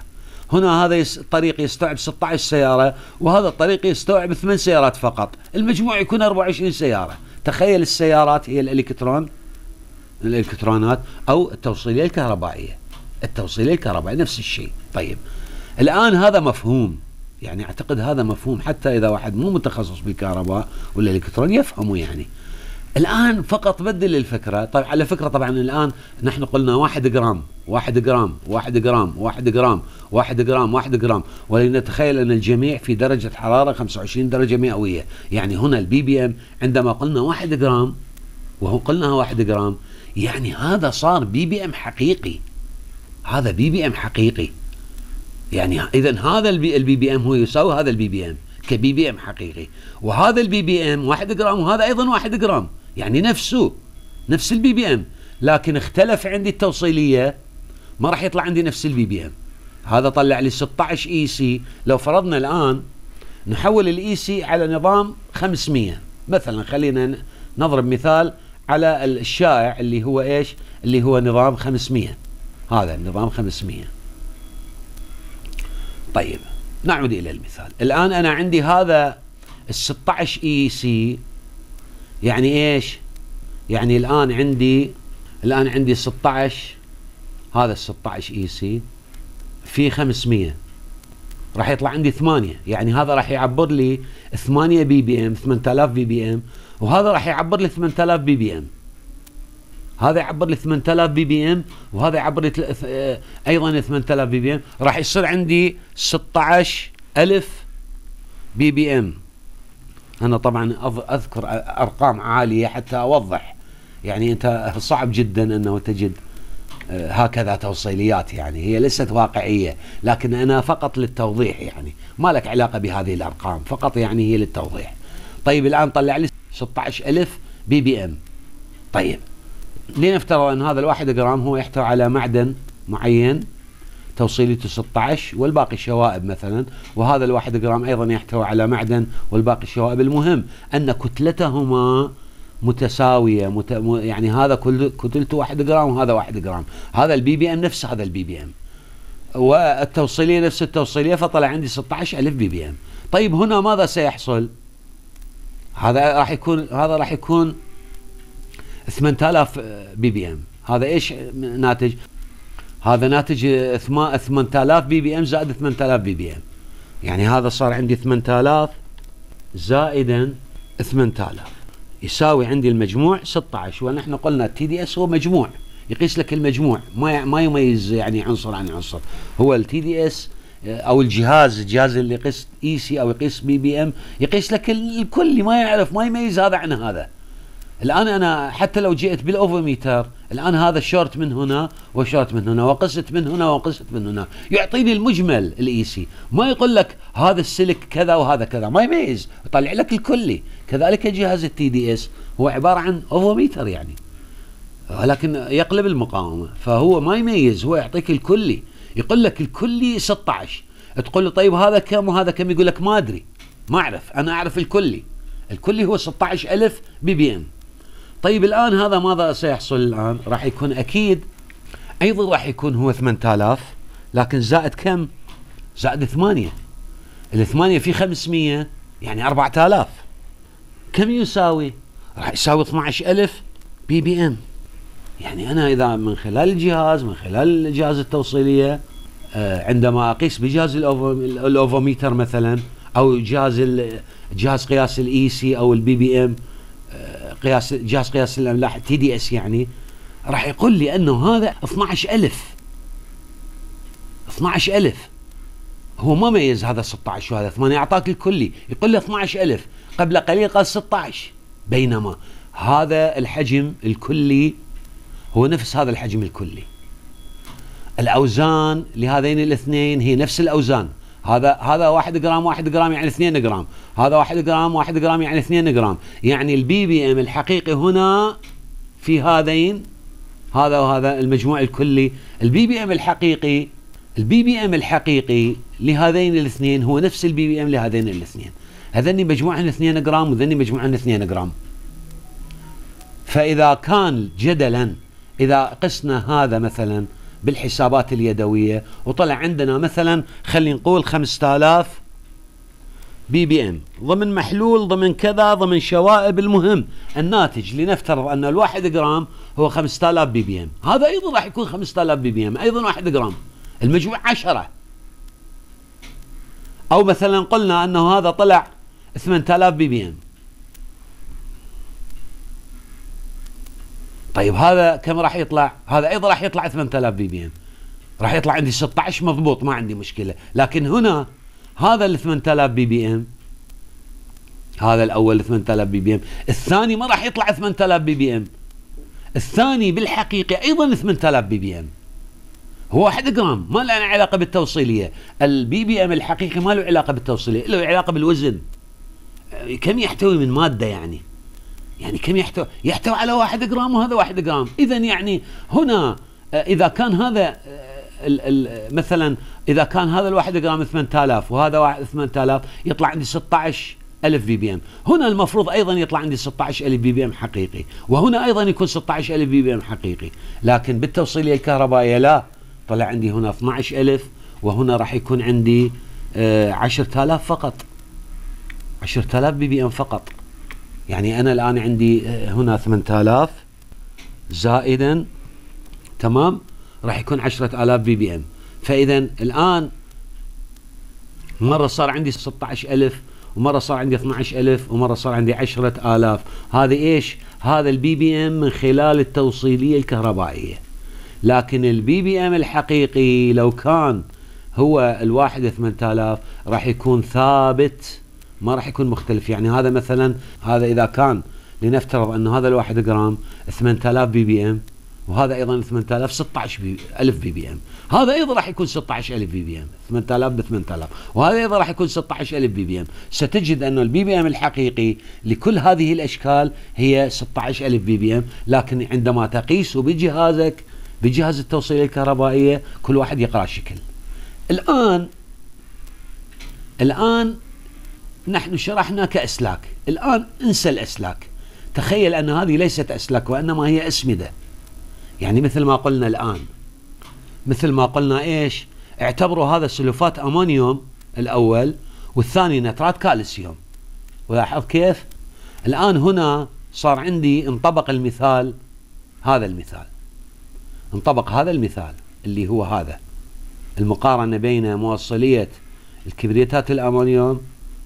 هنا هذا الطريق يستوعب ستة عشر سيارة وهذا الطريق يستوعب ثمان سيارات فقط، المجموع يكون أربعة وعشرين سيارة. تخيل السيارات هي الإلكترون الإلكترونات أو التوصيلية الكهربائية، التوصيلية الكهربائية نفس الشيء. طيب الآن هذا مفهوم، يعني اعتقد هذا مفهوم حتى اذا واحد مو متخصص بالكهرباء ولا الالكترون يفهمه. يعني الان فقط بدل الفكره. طيب على فكره طبعا الان نحن قلنا واحد جرام واحد جرام واحد جرام واحد جرام واحد جرام واحد جرام، ولنتخيل ان الجميع في درجه حراره خمسة وعشرين درجه مئويه. يعني هنا البي بي ام عندما قلنا واحد جرام وهو قلنا واحد جرام، يعني هذا صار بي بي ام حقيقي. هذا بي بي ام حقيقي. يعني اذا هذا البي بي ام هو يساوي هذا البي بي ام كبي بي ام حقيقي، وهذا البي بي ام واحد جرام وهذا ايضا واحد جرام، يعني نفسه نفس البي بي ام، لكن اختلف عندي التوصيليه، ما راح يطلع عندي نفس البي بي ام. هذا طلع لي ستة عشر اي سي. لو فرضنا الان نحول الاي سي على نظام خمسمئة مثلا، خلينا نضرب مثال على الشائع اللي هو ايش؟ اللي هو نظام خمسمئة. هذا نظام خمسمئة. طيب نعود الى المثال. الان انا عندي هذا ال ستة عشر اي سي، يعني ايش؟ يعني الان عندي الان عندي ستة عشر، هذا ال ستة عشر اي سي في خمسمئة، راح يطلع عندي ثمانية. يعني هذا راح يعبر لي ثمانية بي بي ام، ثمانية آلاف بي بي ام، وهذا راح يعبر لي ثمانية آلاف بي بي ام. هذا يعبر لي ثمانية آلاف بي بي ام، وهذا يعبر لي ايضا ثمانية آلاف بي بي ام، راح يصير عندي ستة عشر ألف بي بي ام. انا طبعا اذكر ارقام عاليه حتى اوضح، يعني انت صعب جدا انه تجد هكذا توصيليات، يعني هي ليست واقعيه، لكن انا فقط للتوضيح، يعني ما لك علاقه بهذه الارقام، فقط يعني هي للتوضيح. طيب الان طلع لي ستة عشر ألف بي بي ام. طيب لنفترض ان هذا الواحد جرام هو يحتوي على معدن معين توصيليته ستة عشر والباقي شوائب مثلا، وهذا الواحد جرام ايضا يحتوي على معدن والباقي شوائب. المهم ان كتلتهما متساويه، مت... يعني هذا كل كتلته واحد جرام وهذا واحد جرام، هذا البي بي ام نفس هذا البي بي ام، والتوصيليه نفس التوصيليه، فطلع عندي ستة عشر ألف بي بي ام. طيب هنا ماذا سيحصل؟ هذا راح يكون هذا راح يكون ثمانية آلاف بي بي ام. هذا ايش ناتج؟ هذا ناتج ثمانية آلاف بي بي ام زائد ثمانية آلاف بي بي ام. يعني هذا صار عندي ثمانية آلاف زائدا ثمانية آلاف يساوي عندي المجموع ستة عشر. ونحن قلنا التي دي اس هو مجموع، يقيس لك المجموع، ما ما يميز يعني عنصر عن عنصر. هو التي دي اس او الجهاز الجهاز اللي يقيس اي سي او يقيس بي بي ام يقيس لك الكل، ما يعرف ما يميز هذا عن هذا. الان انا حتى لو جئت بالاوفوميتر، الان هذا شورت من هنا وشورت من هنا وقست من هنا وقست من هنا، يعطيني المجمل الاي سي، ما يقول لك هذا السلك كذا وهذا كذا، ما يميز، يطلع لك الكلي. كذلك جهاز التي دي اس هو عباره عن اوفوميتر يعني، ولكن يقلب المقاومه، فهو ما يميز، هو يعطيك الكلي، يقول لك الكلي ستة عشر. تقول له طيب هذا كم وهذا كم؟ يقول لك ما ادري، ما اعرف، انا اعرف الكلي، الكلي هو ستة عشر ألف بي بي ام. طيب الآن هذا ماذا سيحصل الآن؟ راح يكون أكيد أيضا راح يكون هو ثمانية آلاف، لكن زائد كم؟ زائد ثمانية. الثمانية في خمسمئة يعني أربعة آلاف. كم يساوي؟ راح يساوي اثني عشر ألف بي بي ام. يعني أنا إذا من خلال الجهاز، من خلال جهاز التوصيلية، عندما أقيس بجهاز الأوفوميتر مثلا، أو جهاز جهاز قياس الإي سي أو البي بي ام، قياس جهاز قياس الاملاح تي دي اس، يعني راح يقول لي انه هذا اثني عشر ألف اثني عشر ألف. هو ما ميز هذا ستة عشر وهذا ثمانية، اعطاك الكلي، يقول له اثني عشر ألف، قبل قليل قال ستة عشر، بينما هذا الحجم الكلي هو نفس هذا الحجم الكلي. الاوزان لهذين الاثنين هي نفس الاوزان، هذا هذا واحد جرام واحد جرام يعني اثنين جرام، هذا واحد جرام واحد جرام يعني اثنين جرام. يعني البي بي ام الحقيقي هنا في هذين، هذا وهذا المجموع الكلي. البي بي ام الحقيقي البي بي ام الحقيقي لهذين الاثنين هو نفس البي بي ام لهذين الاثنين، هذني مجموعهم اثنين جرام وذني مجموعهم اثنين جرام. فاذا كان جدلا اذا قسنا هذا مثلا بالحسابات اليدوية وطلع عندنا مثلا، خلينا نقول خمسة آلاف بي بي ام ضمن محلول ضمن كذا ضمن شوائب. المهم الناتج لنفترض ان الواحد جرام هو خمسة آلاف بي بي ام، هذا ايضا راح يكون خمسة آلاف بي بي ام، ايضا واحد جرام، المجموع عشرة. او مثلا قلنا انه هذا طلع ثمانية آلاف بي بي ام. طيب هذا كم راح يطلع؟ هذا ايضا راح يطلع ثمانية آلاف بي بي ام، راح يطلع عندي ستة عشر مضبوط، ما عندي مشكله. لكن هنا هذا ال ثمانية آلاف بي بي ام، هذا الاول ثمانية آلاف بي بي ام، الثاني ما راح يطلع ثمانية آلاف بي بي ام، الثاني بالحقيقه ايضا ثمانية آلاف بي بي ام، هو واحد جرام، ما له علاقه بالتوصيليه. البي بي ام الحقيقي ما له علاقه بالتوصيليه، له علاقه بالوزن، كم يحتوي من ماده. يعني يعني كم يحتوي؟ يحتوي على واحد جرام وهذا واحد جرام. اذا يعني هنا اذا كان هذا مثلا، اذا كان هذا الواحد جرام ثمانية آلاف وهذا ثمانية آلاف، يطلع عندي ستة عشر ألف بي بي ام. هنا المفروض ايضا يطلع عندي ستة عشر ألف بي بي ام حقيقي، وهنا ايضا يكون ستة عشر ألف بي بي ام حقيقي. لكن بالتوصيليه الكهربائيه لا، طلع عندي هنا اثني عشر ألف وهنا راح يكون عندي عشرة آلاف فقط، عشرة آلاف بي بي ام فقط. يعني انا الان عندي هنا ثمانية آلاف زائدا، تمام، راح يكون عشرة آلاف بي بي ام. فاذا الان مره صار عندي ستة عشر ألف، ومره صار عندي اثني عشر ألف، ومره صار عندي عشرة آلاف. هذا ايش؟ هذا البي بي ام من خلال التوصيليه الكهربائيه. لكن البي بي ام الحقيقي لو كان هو الواحد ثمانية آلاف راح يكون ثابت، ما راح يكون مختلف. يعني هذا مثلا، هذا اذا كان لنفترض ان هذا الواحد جرام ثمانية آلاف بي بي ام، وهذا ايضا ثمانية آلاف، ستة عشر ألف بي بي ام. هذا ايضا راح يكون ستة عشر ألف بي بي ام، ثمانية آلاف ب ثمانية آلاف، وهذا ايضا راح يكون ستة عشر ألف بي بي ام. ستجد انه البي بي ام الحقيقي لكل هذه الاشكال هي ستة عشر ألف بي بي ام. لكن عندما تقيسه بجهازك، بجهاز التوصيليه الكهربائيه، كل واحد يقرا شكل. الان الان نحن شرحنا كأسلاك، الآن انسى الأسلاك، تخيل أن هذه ليست أسلاك وإنما هي أسمدة. يعني مثل ما قلنا الآن، مثل ما قلنا إيش؟ اعتبروا هذا سلفات أمونيوم الأول، والثاني نترات كالسيوم. ولاحظ كيف؟ الآن هنا صار عندي انطبق المثال، هذا المثال انطبق، هذا المثال اللي هو هذا المقارنة بين موصلية الكبريتات الأمونيوم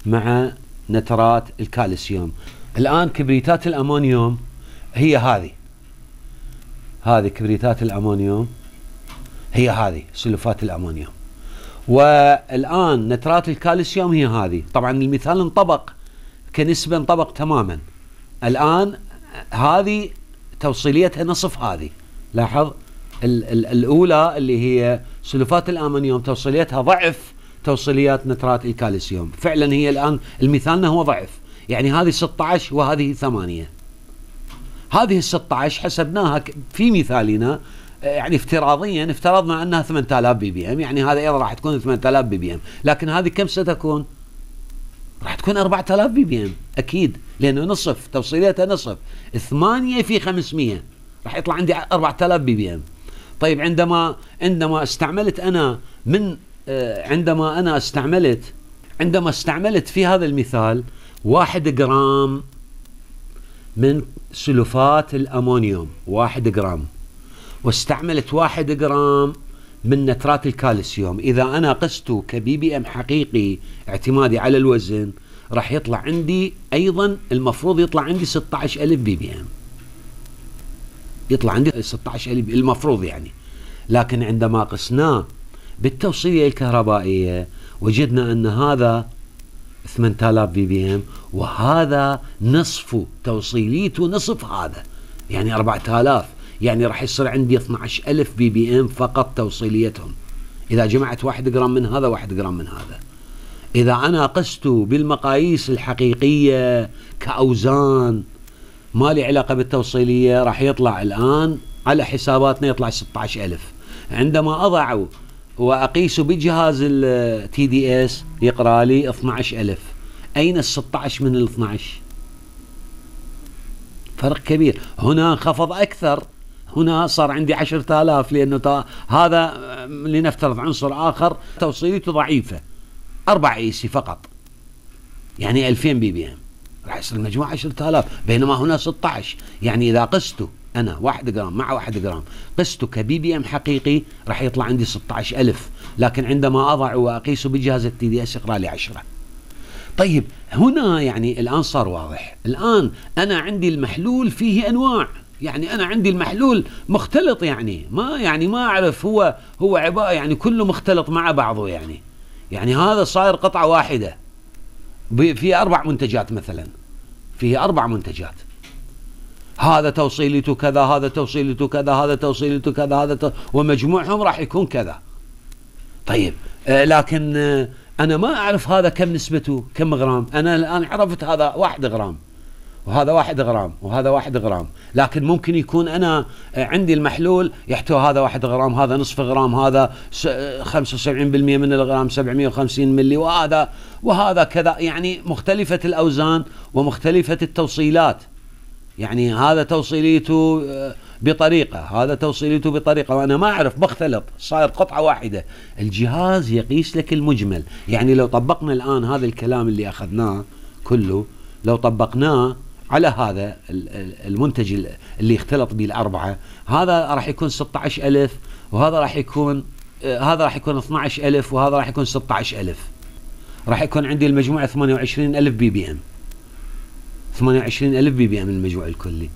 مع نترات الكالسيوم. الآن كبريتات الأمونيوم هي هذه، هذه كبريتات الأمونيوم هي هذه سلفات الأمونيوم، والآن نترات الكالسيوم هي هذه. طبعا المثال انطبق كنسبة، انطبق تماما. الآن هذه توصيليتها نصف هذه، لاحظ ال ال الأولى اللي هي سلفات الأمونيوم توصيليتها ضعف توصيليات نترات الكالسيوم. فعلا هي الآن المثالنا هو ضعف، يعني هذه ستة عشر وهذه ثمانية. هذه ال ستة عشر حسبناها في مثالنا، يعني افتراضيا افترضنا أنها ثمانية آلاف بي بي ام، يعني هذا أيضا راح تكون ثمانية آلاف بي بي ام. لكن هذه كم ستكون؟ راح تكون أربعة آلاف بي بي ام أكيد، لأنه نصف، توصيليتها نصف، ثمانية في خمسمية راح يطلع عندي أربعة آلاف بي بي ام. طيب عندما عندما استعملت أنا من عندما أنا استعملت عندما استعملت في هذا المثال واحد جرام من سلفات الأمونيوم، واحد جرام، واستعملت واحد جرام من نترات الكالسيوم، إذا أنا قسته كبي بي أم حقيقي اعتمادي على الوزن، راح يطلع عندي أيضا، المفروض يطلع عندي ستة عشر ألف بي بي أم، يطلع عندي ستة عشر ألف المفروض يعني. لكن عندما قسناه بالتوصيلية الكهربائية وجدنا أن هذا ثمانية آلاف بي بي ام، وهذا نصفه، توصيليته نصف هذا، يعني أربعة آلاف، يعني راح يصير عندي اثني عشر ألف بي بي ام فقط توصيليتهم، إذا جمعت واحد جرام من هذا واحد جرام من هذا. إذا أنا قسته بالمقاييس الحقيقية كأوزان ما لي علاقة بالتوصيلية، راح يطلع الآن على حساباتنا يطلع ستة عشر ألف. عندما أضعوا وأقيسه بجهاز ال تي دي إس يقرأ لي اثني عشر ألف. أين ال ستة عشر من ال اثني عشر؟ فرق كبير. هنا انخفض أكثر، هنا صار عندي عشرة آلاف، لأنه هذا لنفترض عنصر آخر توصيليته ضعيفة، أربعة إيسي فقط، يعني ألفين بي بي إم، راح يصير المجموع عشرة آلاف. بينما هنا ستة عشر، يعني إذا قسته أنا واحد جرام مع واحد جرام، قسته كبي بي ام حقيقي راح يطلع عندي ستة عشر ألف، لكن عندما أضع وأقيسه بجهاز التي دي اس يقرأ لي عشرة. طيب هنا يعني الآن صار واضح، الآن أنا عندي المحلول فيه أنواع، يعني أنا عندي المحلول مختلط، يعني ما يعني ما أعرف هو هو عبارة يعني كله مختلط مع بعضه، يعني يعني هذا صاير قطعة واحدة فيه أربع منتجات مثلا، فيه أربع منتجات، هذا توصيلته كذا، هذا توصيلته كذا، هذا توصيلته كذا، هذا ت... ومجموعهم راح يكون كذا. طيب آه لكن آه أنا ما أعرف هذا كم نسبته، كم غرام. أنا الآن عرفت هذا واحد غرام وهذا واحد غرام وهذا واحد غرام، لكن ممكن يكون أنا عندي المحلول يحتوي هذا واحد غرام، هذا نصف غرام، هذا خمسة وسبعين بالمئة من الغرام، سبعمئة وخمسين ملي، وهذا وهذا كذا، يعني مختلفة الأوزان ومختلفة التوصيلات. يعني هذا توصيليته بطريقة، هذا توصيليته بطريقة، وأنا ما أعرف، بختلط، صاير قطعة واحدة. الجهاز يقيس لك المجمل. يعني لو طبقنا الآن هذا الكلام اللي أخذناه كله، لو طبقناه على هذا المنتج اللي اختلط به الأربعة، هذا راح يكون ستة عشر ألف، وهذا راح يكون هذا راح يكون اثني عشر ألف، وهذا راح يكون ستة عشر ألف. راح يكون عندي المجموعة ثمانية وعشرين ألف بي بي إم. ثمانية وعشرين ألف بي بي إم المجموع الكلي.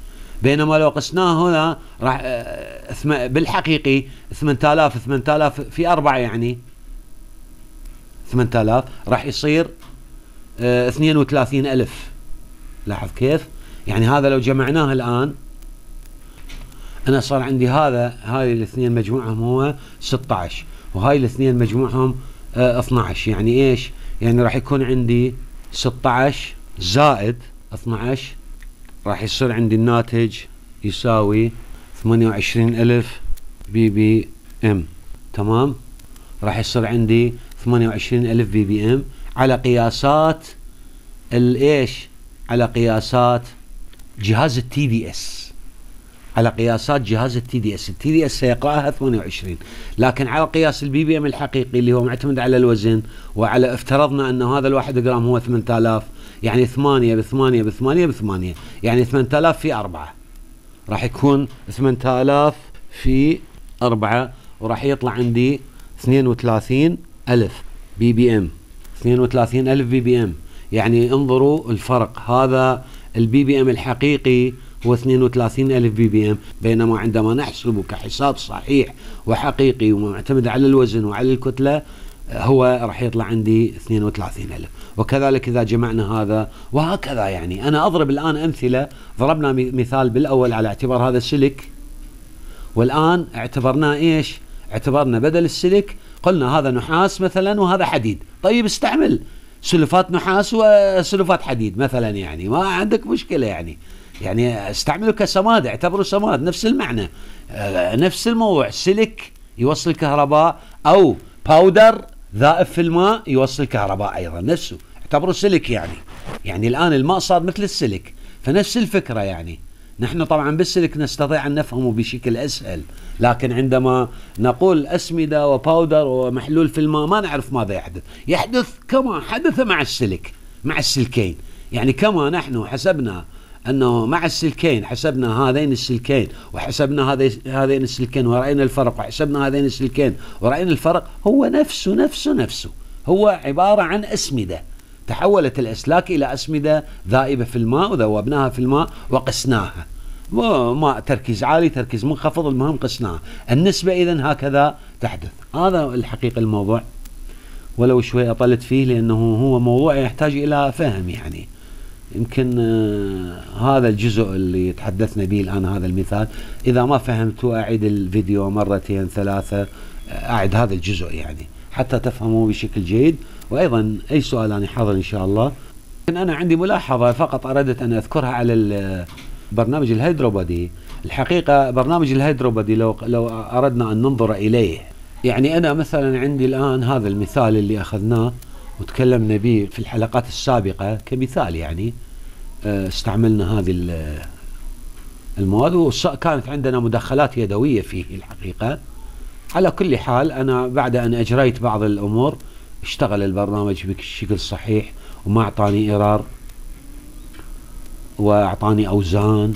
بينما لو قسناه هنا راح بالحقيقي ثمانية آلاف ثمانية آلاف في أربعة، يعني ثمانية آلاف راح يصير اثنين وثلاثين ألف. لاحظ كيف؟ يعني هذا لو جمعناه الآن، أنا صار عندي هذا، هاي الاثنين مجموعهم هو ستة عشر، وهاي الاثنين مجموعهم اثني عشر. يعني إيش؟ يعني راح يكون عندي ستة عشر زائد اثني عشر، راح يصير عندي الناتج يساوي ثمانية وعشرين ألف بي بي ام. تمام؟ راح يصير عندي ثمانية وعشرين ألف بي بي ام على قياسات الايش؟ على قياسات جهاز التي دي اس. على قياسات جهاز التي دي اس، التي دي اس سيقراها ثمانية وعشرين، لكن على قياس البي بي ام الحقيقي اللي هو معتمد على الوزن، وعلى افترضنا انه هذا الواحد جرام هو ثمانية آلاف، يعني ثمانية بثمانية بثمانية بثمانية، يعني ثمانية آلاف في أربعة، راح يكون ثمانية آلاف في أربعة، وراح يطلع عندي اثنين وثلاثين ألف بي بي إم، اثنين وثلاثين ألف بي بي إم. يعني انظروا الفرق، هذا البي بي إم الحقيقي هو اثنين وثلاثين ألف بي بي إم، بينما عندما نحسبه كحساب صحيح وحقيقي ومعتمد على الوزن وعلى الكتلة، هو راح يطلع عندي اثنين وثلاثين ألف. وكذلك إذا جمعنا هذا وهكذا. يعني أنا أضرب الآن أمثلة، ضربنا مثال بالأول على اعتبار هذا السلك، والآن اعتبرنا إيش؟ اعتبرنا بدل السلك قلنا هذا نحاس مثلا وهذا حديد. طيب استعمل سلفات نحاس وسلفات حديد مثلا، يعني ما عندك مشكلة، يعني يعني استعمله كسماد، اعتبره سماد، نفس المعنى، نفس الموضوع. سلك يوصل كهرباء، أو باودر ذائب في الماء يوصل كهرباء ايضا، نفسه اعتبره سلك. يعني يعني الان الماء صار مثل السلك، فنفس الفكره. يعني نحن طبعا بالسلك نستطيع ان نفهمه بشكل اسهل، لكن عندما نقول اسمده وباودر ومحلول في الماء ما نعرف ماذا يحدث، يحدث كما حدث مع السلك، مع السلكين. يعني كما نحن حسبنا انه مع السلكين، حسبنا هذين السلكين وحسبنا هذين السلكين ورأينا الفرق، وحسبنا هذين السلكين ورأينا الفرق، هو نفسه نفسه نفسه، هو عبارة عن أسمدة، تحولت الأسلاك إلى أسمدة ذائبة في الماء، وذوبناها في الماء وقسناها، وما تركيز عالي تركيز منخفض، المهم قسناها. النسبة إذن هكذا تحدث. هذا الحقيقة الموضوع، ولو شوي أطلت فيه لأنه هو موضوع يحتاج إلى فهم. يعني يمكن هذا الجزء اللي تحدثنا به الآن، هذا المثال إذا ما فهمتوا أعيد الفيديو مرتين ثلاثة، أعد هذا الجزء يعني حتى تفهموا بشكل جيد. وأيضا أي سؤال أنا حاضر إن شاء الله. أنا عندي ملاحظة فقط أردت أن أذكرها على برنامج الهيدروبادي. الحقيقة برنامج الهيدروبادي لو لو أردنا أن ننظر إليه، يعني أنا مثلا عندي الآن هذا المثال اللي أخذناه وتكلمنا به في الحلقات السابقة كمثال، يعني استعملنا هذه المواد وكانت عندنا مدخلات يدوية فيه الحقيقة. على كل حال أنا بعد أن أجريت بعض الأمور اشتغل البرنامج بشكل صحيح، وما أعطاني إرار، وأعطاني أوزان،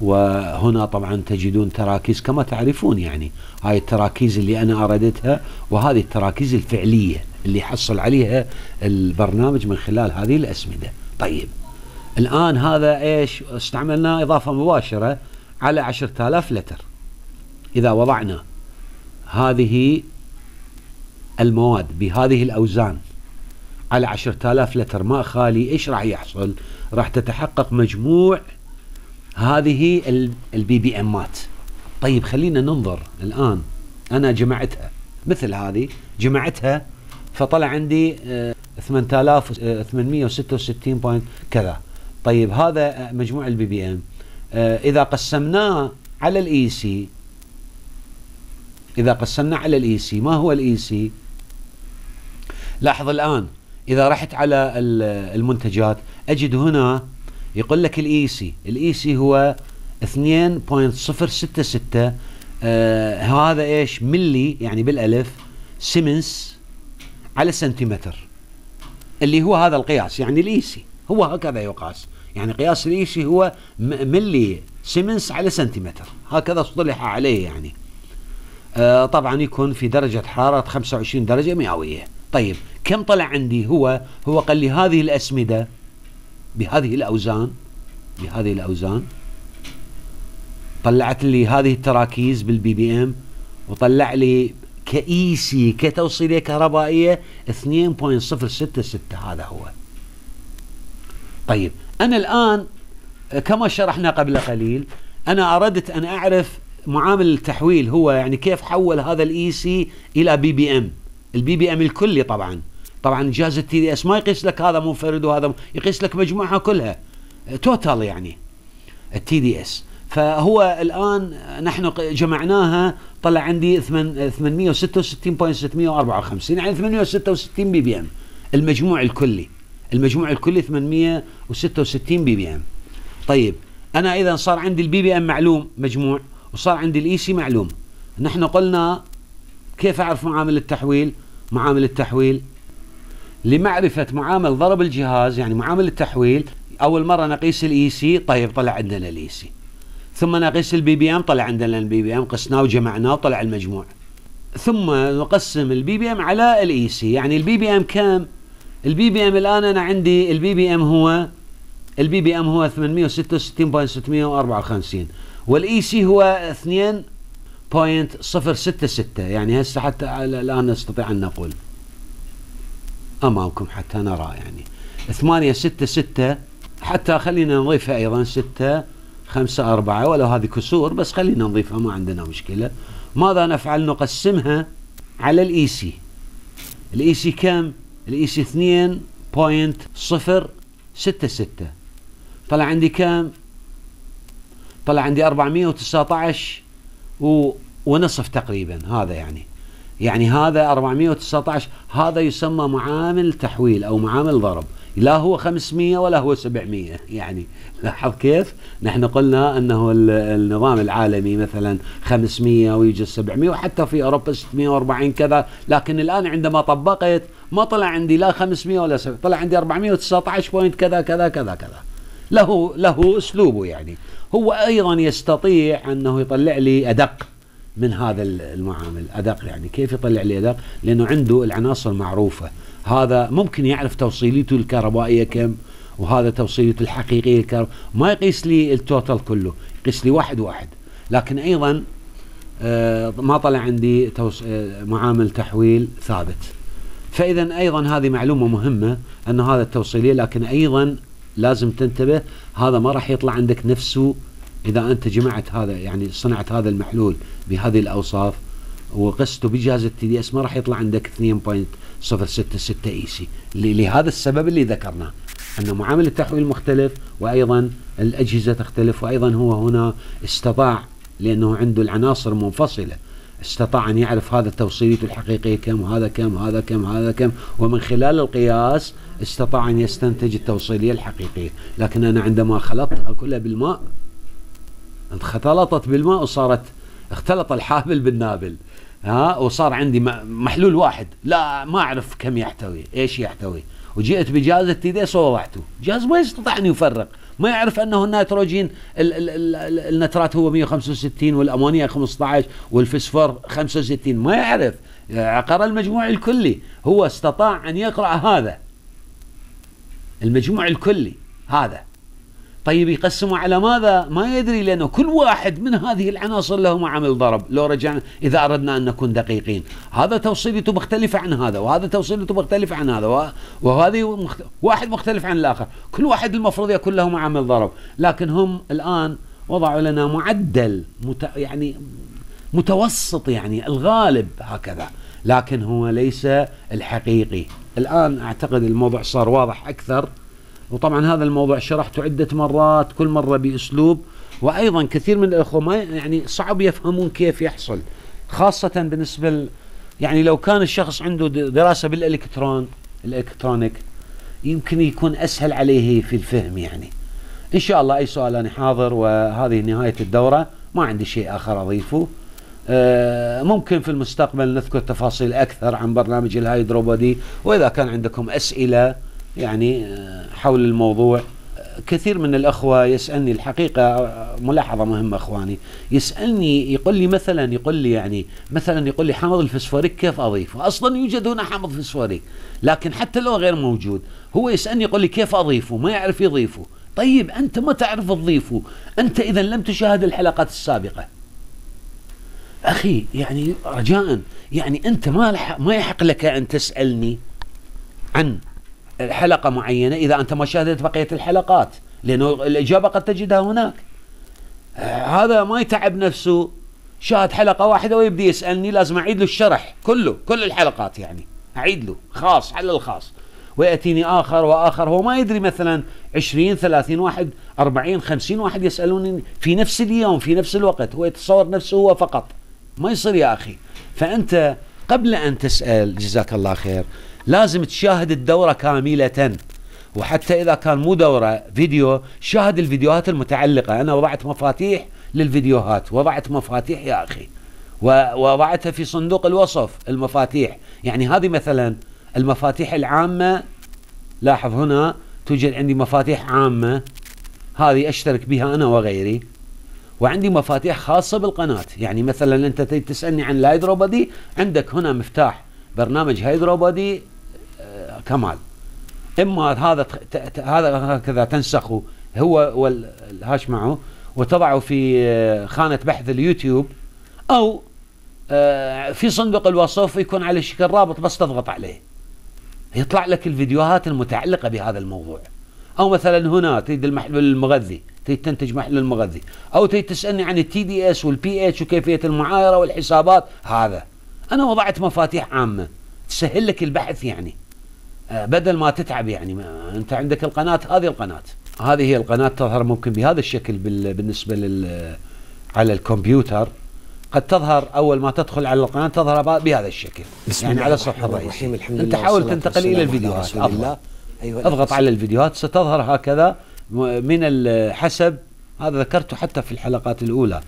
وهنا طبعا تجدون تراكيز كما تعرفون، يعني هاي التراكيز اللي أنا أردتها، وهذه التراكيز الفعلية اللي حصل عليها البرنامج من خلال هذه الأسمدة. طيب الآن هذا إيش استعملنا؟ إضافة مباشرة على عشرة آلاف لتر. إذا وضعنا هذه المواد بهذه الأوزان على عشرة آلاف لتر ماء خالي، إيش راح يحصل؟ راح تتحقق مجموع هذه البي بي امات. طيب خلينا ننظر الآن. أنا جمعتها مثل هذه، جمعتها فطلع عندي ثمانية آلاف وثمانمئة وستة وستين بوينت كذا. طيب هذا مجموع البي بي ام. إذا قسمناه على الإي سي، إذا قسمنا على الإي سي، ما هو الإي سي؟ لاحظ الآن إذا رحت على المنتجات أجد هنا يقول لك الإي سي، الإي سي هو اثنين فاصلة صفر ستة ستة. آه هذا إيش؟ ملي، يعني بالألف، سيمنس على سنتيمتر، اللي هو هذا القياس، يعني الإي سي هو هكذا يقاس، يعني قياس الإي سي هو ملي سيمنس على سنتيمتر، هكذا اصطلح عليه يعني. آه طبعا يكون في درجة حرارة خمسة وعشرين درجة مئوية. طيب كم طلع عندي هو؟ هو قال لي هذه الأسمدة بهذه الأوزان، بهذه الأوزان طلعت لي هذه التراكيز بالبي بي ام، وطلع لي كإي سي كتوصيلية كهربائية اثنين فاصلة صفر ستة ستة. هذا هو. طيب أنا الآن كما شرحنا قبل قليل أنا أردت أن أعرف معامل التحويل، هو يعني كيف حول هذا الإي سي إلى بي بي ام، البي بي ام الكلي. طبعا طبعا جهاز التي دي اس ما يقيس لك هذا منفرد وهذا، يقيس لك مجموعها كلها توتال، يعني التي دي اس. فهو الان نحن جمعناها طلع عندي ثمانمئة وستة وستين فاصلة ستمئة وأربعة وخمسين، يعني ثمانمئة وستة وستين بي بي ام المجموع الكلي، المجموع الكلي ثمانمئة وستة وستين بي بي ام. طيب انا اذا صار عندي البي بي ام معلوم مجموع، وصار عندي الاي سي معلوم. نحن قلنا كيف اعرف معامل التحويل؟ معامل التحويل لمعرفة معامل ضرب الجهاز، يعني معامل التحويل، أول مرة نقيس الإي سي، طيب طلع عندنا الإي سي، ثم نقيس البي بي أم، طلع عندنا البي بي أم، قسناه وجمعناه وطلع المجموع، ثم نقسم البي بي أم على الإي سي. يعني البي بي أم كم؟ البي بي أم الآن أنا عندي البي بي أم هو، البي بي أم هو ثمانمئة وستة وستين فاصلة ستمئة وأربعة وخمسين، والإي سي هو اثنين فاصلة صفر ستة ستة. يعني هسه حتى الآن نستطيع أن نقول أمامكم حتى نرى، يعني ثمانية ستة ستة، حتى خلينا نضيفها أيضا ستة خمسة أربعة، ولو هذه كسور بس خلينا نضيفها ما عندنا مشكلة. ماذا نفعل؟ نقسمها على الإي سي. الإي سي كم؟ الإي سي اثنين بوينت صفر ستة ستة. طلع عندي كم؟ طلع عندي أربعمئة وتسعة عشر ونصف تقريبا. هذا يعني يعني هذا أربعمئة وتسعة عشر، هذا يسمى معامل تحويل أو معامل ضرب، لا هو خمسمئة ولا هو سبعمئة. يعني لاحظ كيف نحن قلنا أنه النظام العالمي مثلا خمسمئة ويوجد سبعمئة، وحتى في أوروبا ستمئة وأربعين كذا، لكن الآن عندما طبقت ما طلع عندي لا خمسمئة ولا سبعمئة، طلع عندي أربعمئة وتسعة عشر بوينت كذا كذا كذا كذا. له له أسلوبه، يعني هو أيضا يستطيع أنه يطلع لي أدق من هذا المعامل، أدق. يعني كيف يطلع لي أدق؟ لأنه عنده العناصر معروفة، هذا ممكن يعرف توصيليته الكهربائية كم، وهذا توصيليته الحقيقية الكهربائية. ما يقيس لي التوتال كله، يقيس لي واحد واحد. لكن أيضا آه ما طلع عندي آه معامل تحويل ثابت. فإذا أيضا هذه معلومة مهمة، أن هذا التوصيلية، لكن أيضا لازم تنتبه هذا ما راح يطلع عندك نفسه إذا أنت جمعت هذا، يعني صنعت هذا المحلول بهذه الأوصاف وقسته بجهاز التي دي اس، ما راح يطلع عندك اثنين فاصلة صفر ستة ستة اي سي، لهذا السبب اللي ذكرناه، أن معامل التحويل مختلف، وأيضا الأجهزة تختلف، وأيضا هو هنا استطاع لأنه عنده العناصر منفصلة، استطاع أن يعرف هذا توصيليته الحقيقية كم، وهذا كم، وهذا كم، وهذا كم، ومن خلال القياس استطاع أن يستنتج التوصيلية الحقيقية. لكن أنا عندما خلطتها كلها بالماء، انخلطت بالماء وصارت، اختلط الحابل بالنابل، ها، وصار عندي محلول واحد، لا ما اعرف كم يحتوي، ايش يحتوي. وجئت بجهاز التي دي اس ووضعته، جهاز ما يستطيع ان يفرق، ما يعرف انه النيتروجين النترات هو مئة وخمسة وستين والامونيا خمسة عشر والفسفور خمسة وستين، ما يعرف، عقر المجموع الكلي، هو استطاع ان يقرا هذا المجموع الكلي هذا. طيب يقسمه على ماذا؟ ما يدري، لأنه كل واحد من هذه العناصر له معامل ضرب. لو رجعنا إذا أردنا أن نكون دقيقين، هذا توصيلته مختلفة عن هذا، وهذا توصيلته مختلفة عن هذا، وهذه مخت... واحد مختلف عن الآخر، كل واحد المفروض يكون له معامل ضرب، لكن هم الآن وضعوا لنا معدل مت... يعني متوسط، يعني الغالب هكذا، لكن هو ليس الحقيقي. الآن أعتقد الموضوع صار واضح أكثر، وطبعا هذا الموضوع شرحته عدة مرات، كل مرة بأسلوب، وأيضا كثير من الأخوة ما يعني صعب يفهمون كيف يحصل، خاصة بالنسبة ل يعني لو كان الشخص عنده دراسة بالإلكترون الإلكترونيك يمكن يكون أسهل عليه في الفهم. يعني إن شاء الله أي سؤال أنا حاضر، وهذه نهاية الدورة، ما عندي شيء آخر أضيفه. ممكن في المستقبل نذكر تفاصيل أكثر عن برنامج الهيدروبودي، وإذا كان عندكم أسئلة يعني حول الموضوع. كثير من الأخوة يسألني، الحقيقة ملاحظة مهمة أخواني، يسألني يقول لي مثلا يقول لي يعني مثلا يقول لي حامض الفسفوريك كيف أضيفه؟ أصلا يوجد هنا حامض فسفوريك، لكن حتى لو غير موجود هو يسألني يقول لي كيف أضيفه؟ ما يعرف يضيفه. طيب أنت ما تعرف تضيفه، أنت إذا لم تشاهد الحلقات السابقة أخي، يعني رجاء، يعني أنت ما ما يحق لك أن تسألني عن حلقة معينة إذا أنت ما شاهدت بقية الحلقات، لأنه الإجابة قد تجدها هناك. هذا ما يتعب نفسه، شاهد حلقة واحدة ويبدي يسألني، لازم أعيد له الشرح كله، كل الحلقات يعني أعيد له خاص على الخاص، ويأتيني آخر وآخر، هو ما يدري مثلا عشرين ثلاثين واحد أربعين خمسين واحد يسألوني في نفس اليوم في نفس الوقت، هو يتصور نفسه هو فقط، ما يصير يا أخي. فأنت قبل أن تسأل جزاك الله خير لازم تشاهد الدورة كاملة، وحتى إذا كان مو دورة فيديو شاهد الفيديوهات المتعلقة. أنا وضعت مفاتيح للفيديوهات، وضعت مفاتيح يا أخي، ووضعتها في صندوق الوصف المفاتيح. يعني هذه مثلا المفاتيح العامة، لاحظ هنا توجد عندي مفاتيح عامة، هذه أشترك بها أنا وغيري، وعندي مفاتيح خاصة بالقناة. يعني مثلا أنت تسألني عن الهيدروبودي، عندك هنا مفتاح برنامج هيدروبودي كمال، اما هذا هذا هكذا تنسخه هو والهاش معه وتضعه في خانه بحث اليوتيوب، او في صندوق الوصف يكون على شكل رابط بس تضغط عليه يطلع لك الفيديوهات المتعلقه بهذا الموضوع. او مثلا هنا تريد المحلول المغذي، تريد تنتج محلول مغذي، او تريد تسالني عن التي دي اس والبي اتش وكيفيه المعايره والحسابات، هذا انا وضعت مفاتيح عامه تسهل لك البحث، يعني بدل ما تتعب. يعني ما انت عندك القناه، هذه القناه هذه هي القناه تظهر ممكن بهذا الشكل بالنسبه لل على الكمبيوتر، قد تظهر اول ما تدخل على القناه تظهر بهذا الشكل، يعني على الصفحه الرئيسيه. انت حاول تنتقل الى الفيديوهات، اضغط على الفيديوهات ستظهر هكذا من حسب، هذا ذكرته حتى في الحلقات الاولى،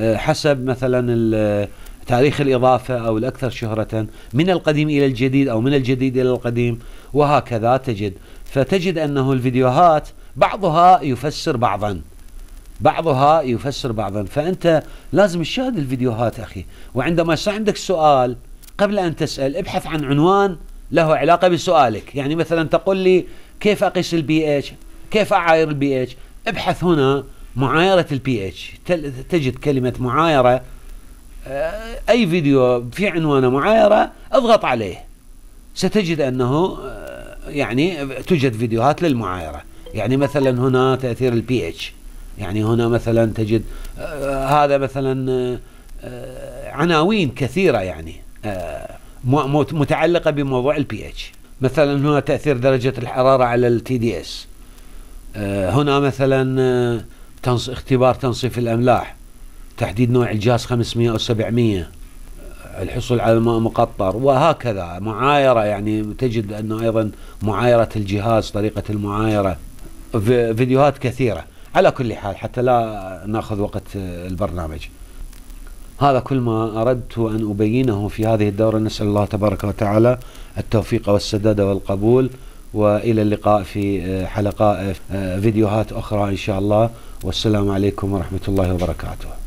حسب مثلا تاريخ الإضافة أو الأكثر شهرة، من القديم إلى الجديد أو من الجديد إلى القديم، وهكذا تجد. فتجد أنه الفيديوهات بعضها يفسر بعضا، بعضها يفسر بعضا، فأنت لازم تشاهد الفيديوهات أخي. وعندما يصير عندك سؤال قبل أن تسأل ابحث عن عنوان له علاقة بسؤالك. يعني مثلا تقول لي كيف أقيس البي اتش، كيف أعاير البي اتش، ابحث هنا معايرة البي اتش، تجد كلمة معايرة، أي فيديو في عنوانه معايرة اضغط عليه، ستجد أنه يعني توجد فيديوهات للمعايرة. يعني مثلا هنا تأثير البي اتش، يعني هنا مثلا تجد هذا مثلا عناوين كثيرة يعني متعلقة بموضوع البي اتش. مثلا هنا تأثير درجة الحرارة على التي دي اس، هنا مثلا اختبار تنصيف الأملاح، تحديد نوع الجاز خمسمئة أو سبعمئة، الحصول على ماء مقطر، وهكذا معايرة. يعني تجد أنه أيضا معايرة الجهاز، طريقة المعايرة، فيديوهات كثيرة. على كل حال حتى لا نأخذ وقت البرنامج، هذا كل ما أردت أن أبينه في هذه الدورة. نسأل الله تبارك وتعالى التوفيق والسداد والقبول، وإلى اللقاء في حلقات فيديوهات أخرى إن شاء الله، والسلام عليكم ورحمة الله وبركاته.